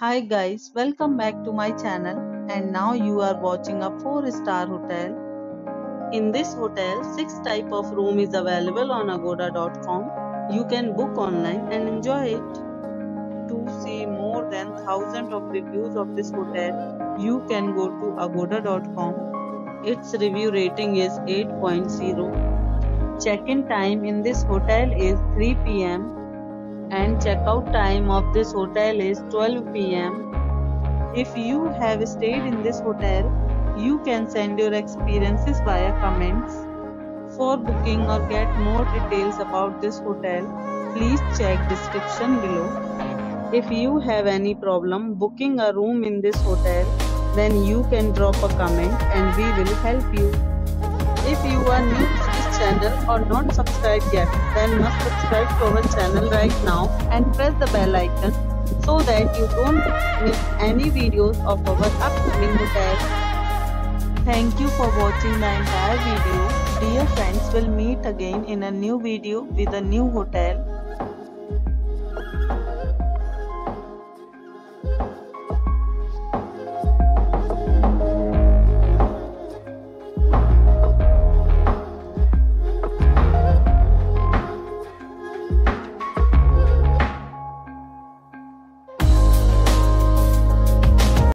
Hi guys, welcome back to my channel, and now you are watching a 4-star hotel. In this hotel, 6 type of room is available on agoda.com. You can book online and enjoy it. To see more than 1000 of reviews of this hotel, you can go to agoda.com. Its review rating is 8.0. Check-in time in this hotel is 3 p.m. and check-out time of this hotel is 12 p.m. If you have stayed in this hotel, you can send your experiences via comments. For booking or get more details about this hotel, please check description below. If you have any problem booking a room in this hotel, then you can drop a comment and we will help you. If you are new to this channel or not subscribed yet, then must subscribe to our channel right now and press the bell icon so that you don't miss any videos of our upcoming hotel. Thank you for watching the entire video. Dear friends, we'll meet again in a new video with a new hotel.